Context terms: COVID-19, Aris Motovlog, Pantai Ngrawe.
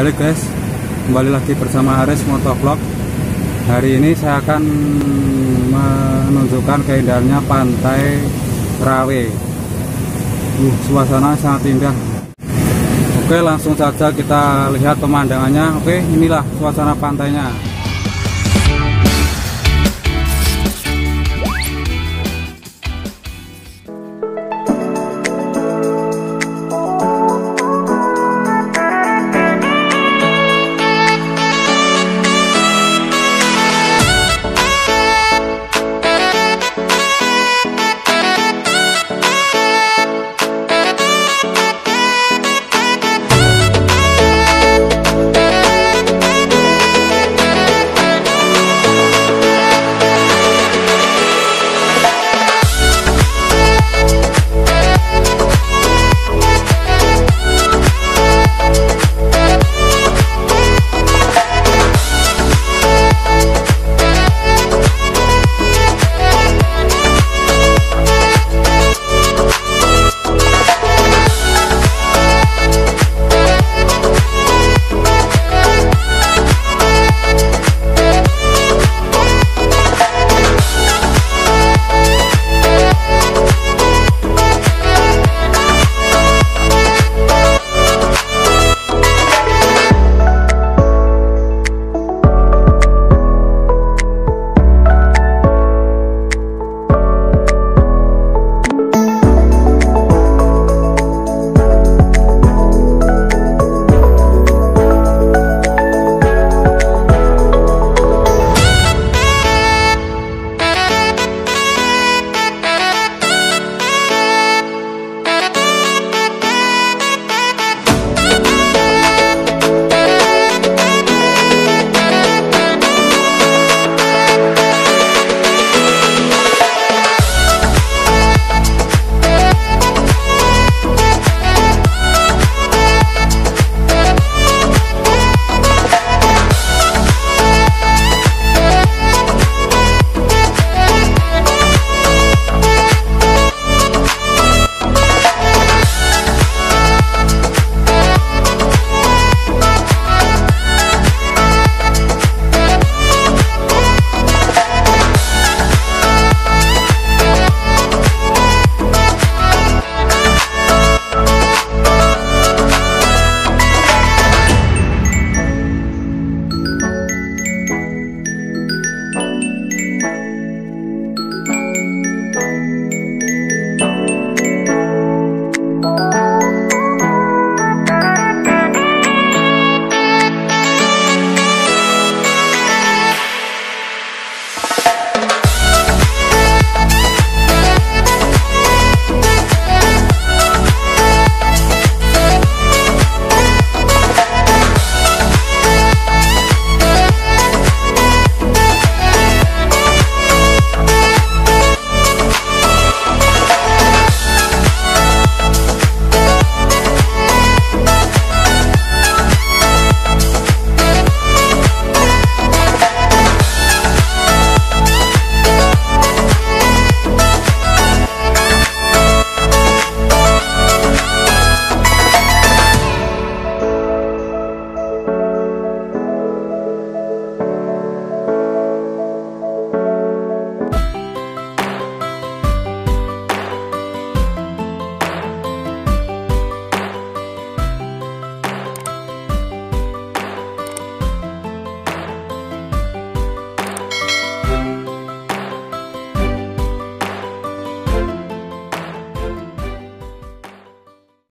Halo guys, kembali lagi bersama Aris Motovlog. Hari ini saya akan menunjukkan keindahannya Pantai Ngrawe. Suasana sangat indah. Oke, langsung saja kita lihat pemandangannya. Oke, inilah suasana pantainya.